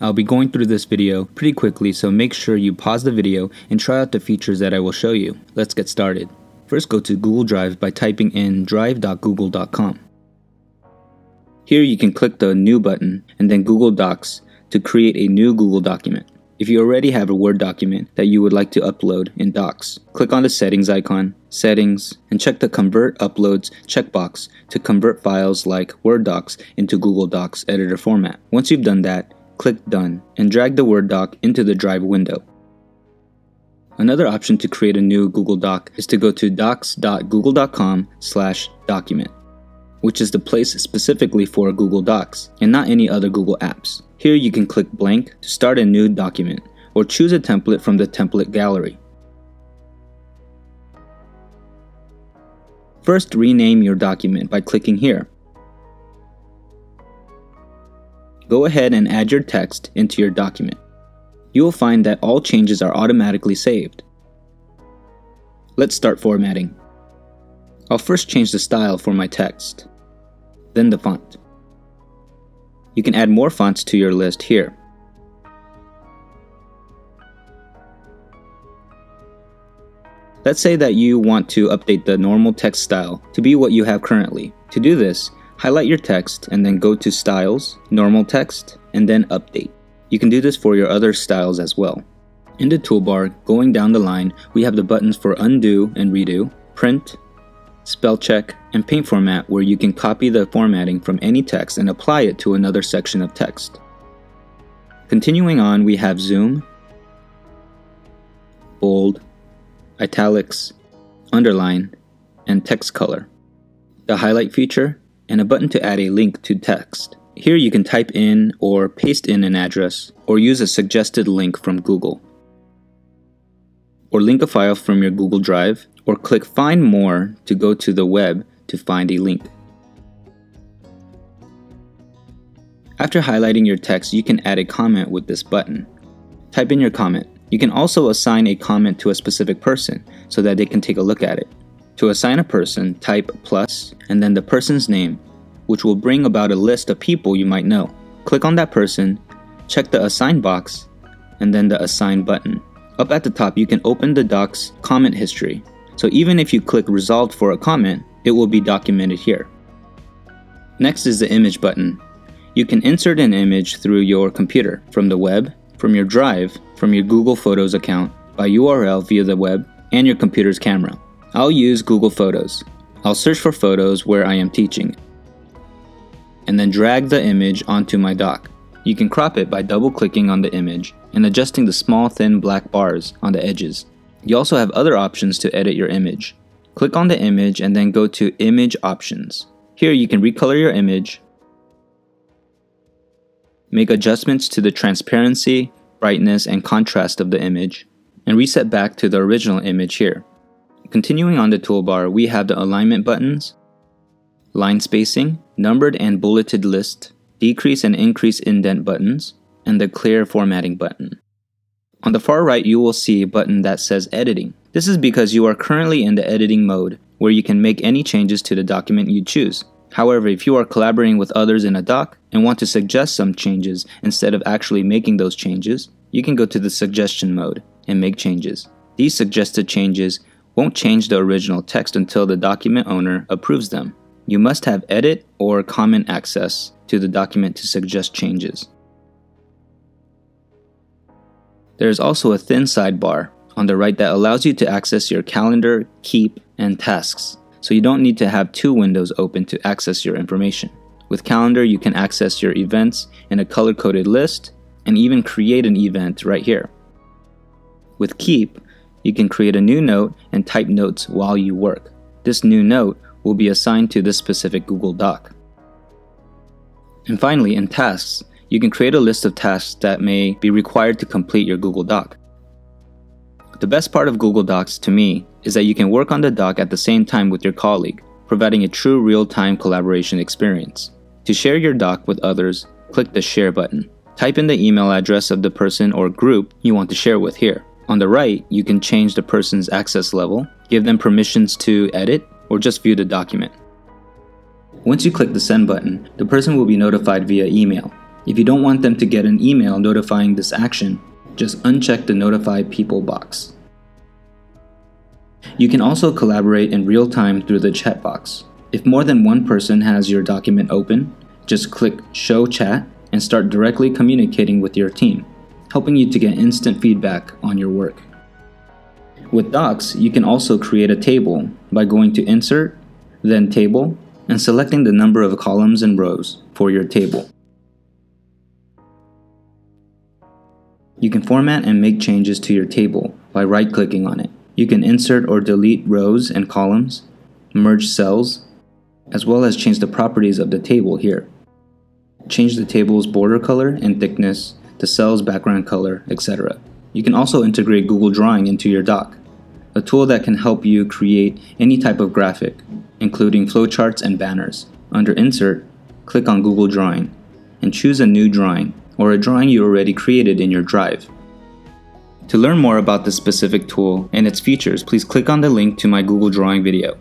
I'll be going through this video pretty quickly, so make sure you pause the video and try out the features that I will show you. Let's get started. First, go to Google Drive by typing in drive.google.com. Here you can click the New button and then Google Docs to create a new Google document. If you already have a Word document that you would like to upload in Docs, click on the Settings icon, Settings, and check the Convert Uploads checkbox to convert files like Word docs into Google Docs editor format. Once you've done that, click Done and drag the Word doc into the Drive window. Another option to create a new Google Doc is to go to docs.google.com/document, which is the place specifically for Google Docs and not any other Google apps. Here you can click blank to start a new document or choose a template from the template gallery. First, rename your document by clicking here. Go ahead and add your text into your document. You will find that all changes are automatically saved. Let's start formatting. I'll first change the style for my text, then the font. You can add more fonts to your list here. Let's say that you want to update the normal text style to be what you have currently. To do this, highlight your text and then go to Styles, Normal Text, and then Update. You can do this for your other styles as well. In the toolbar, going down the line, we have the buttons for Undo and Redo, Print, Spell Check, and Paint Format, where you can copy the formatting from any text and apply it to another section of text. Continuing on, we have Zoom, Bold, Italics, Underline, and Text Color, the Highlight feature, and a button to add a link to text. Here you can type in or paste in an address, or use a suggested link from Google, or link a file from your Google Drive, or click Find More to go to the web to find a link. After highlighting your text, you can add a comment with this button. Type in your comment. You can also assign a comment to a specific person so that they can take a look at it. To assign a person, type plus and then the person's name, which will bring about a list of people you might know. Click on that person, check the Assign box, and then the Assign button. Up at the top, you can open the Docs comment history. So even if you click Resolved for a comment, it will be documented here. Next is the Image button. You can insert an image through your computer, from the web, from your drive, from your Google Photos account, by URL via the web, and your computer's camera. I'll use Google Photos. I'll search for photos where I am teaching, and then drag the image onto my doc. You can crop it by double-clicking on the image and adjusting the small thin black bars on the edges. You also have other options to edit your image. Click on the image and then go to Image Options. Here you can recolor your image, make adjustments to the transparency, brightness, and contrast of the image, and reset back to the original image here. Continuing on the toolbar, we have the alignment buttons, line spacing, numbered and bulleted list, decrease and increase indent buttons, and the clear formatting button. On the far right, you will see a button that says Editing. This is because you are currently in the editing mode, where you can make any changes to the document you choose. However, if you are collaborating with others in a doc and want to suggest some changes instead of actually making those changes, you can go to the Suggestion mode and make changes. These suggested changes won't change the original text until the document owner approves them. You must have edit or comment access to the document to suggest changes. There is also a thin sidebar on the right that allows you to access your calendar, keep, and tasks, so you don't need to have two windows open to access your information. With calendar, you can access your events in a color-coded list and even create an event right here. With keep, you can create a new note and type notes while you work. This new note will be assigned to this specific Google Doc. And finally, in tasks, you can create a list of tasks that may be required to complete your Google Doc. The best part of Google Docs, to me, is that you can work on the doc at the same time with your colleague, providing a true real-time collaboration experience. To share your doc with others, click the Share button. Type in the email address of the person or group you want to share with here. On the right, you can change the person's access level, give them permissions to edit, or just view the document. Once you click the Send button, the person will be notified via email. If you don't want them to get an email notifying this action, just uncheck the Notify People box. You can also collaborate in real time through the chat box. If more than one person has your document open, just click Show Chat and start directly communicating with your team, helping you to get instant feedback on your work. With Docs, you can also create a table by going to Insert, then Table, and selecting the number of columns and rows for your table. You can format and make changes to your table by right-clicking on it. You can insert or delete rows and columns, merge cells, as well as change the properties of the table here. Change the table's border color and thickness, the cell's background color, etc. You can also integrate Google Drawing into your doc, a tool that can help you create any type of graphic, including flowcharts and banners. Under Insert, click on Google Drawing and choose a new drawing or a drawing you already created in your Drive. To learn more about this specific tool and its features, please click on the link to my Google Drawing video.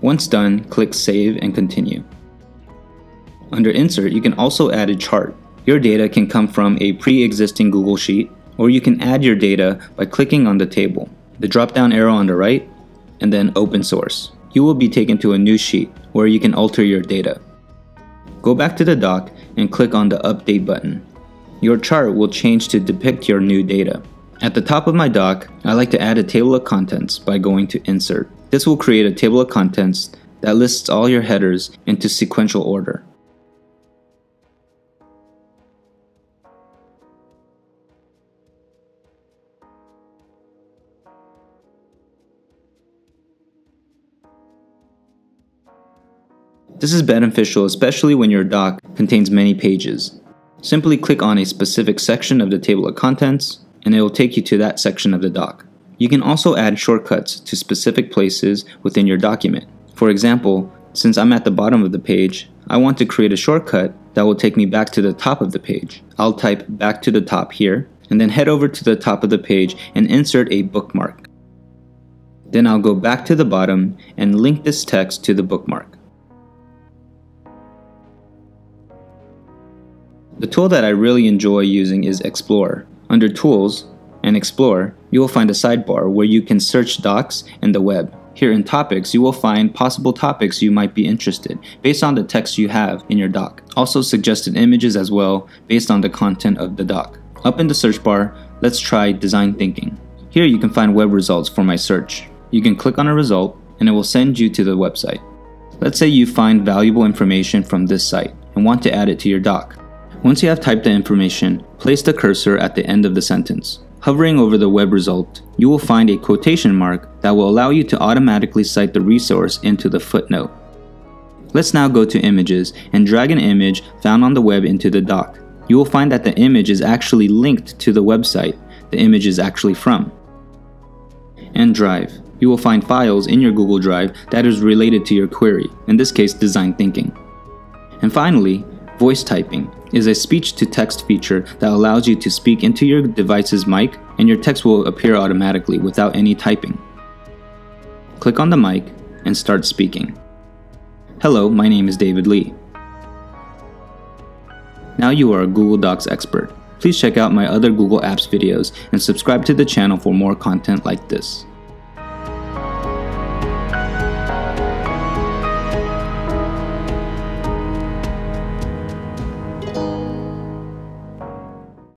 Once done, click Save and Continue. Under Insert, you can also add a chart. Your data can come from a pre-existing Google Sheet, or you can add your data by clicking on the table, the drop-down arrow on the right, and then Open Source. You will be taken to a new sheet where you can alter your data. Go back to the doc and click on the Update button. Your chart will change to depict your new data. At the top of my doc, I like to add a table of contents by going to Insert. This will create a table of contents that lists all your headers into sequential order. This is beneficial especially when your doc contains many pages. Simply click on a specific section of the table of contents and it will take you to that section of the doc. You can also add shortcuts to specific places within your document. For example, since I'm at the bottom of the page, I want to create a shortcut that will take me back to the top of the page. I'll type back to the top here and then head over to the top of the page and insert a bookmark. Then I'll go back to the bottom and link this text to the bookmark. The tool that I really enjoy using is Explorer. Under Tools and Explore, you will find a sidebar where you can search docs and the web. Here in Topics, you will find possible topics you might be interested based on the text you have in your doc. Also suggested images as well based on the content of the doc. Up in the search bar, let's try Design Thinking. Here you can find web results for my search. You can click on a result and it will send you to the website. Let's say you find valuable information from this site and want to add it to your doc. Once you have typed the information, place the cursor at the end of the sentence. Hovering over the web result, you will find a quotation mark that will allow you to automatically cite the resource into the footnote. Let's now go to Images and drag an image found on the web into the doc. You will find that the image is actually linked to the website the image is actually from. And Drive. You will find files in your Google Drive that is related to your query, in this case Design Thinking. And finally, voice typing is a speech-to-text feature that allows you to speak into your device's mic and your text will appear automatically without any typing. Click on the mic and start speaking. Hello, my name is David Lee. Now you are a Google Docs expert. Please check out my other Google Apps videos and subscribe to the channel for more content like this.